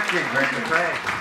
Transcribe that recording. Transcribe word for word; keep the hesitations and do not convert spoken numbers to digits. Christian, great to pray.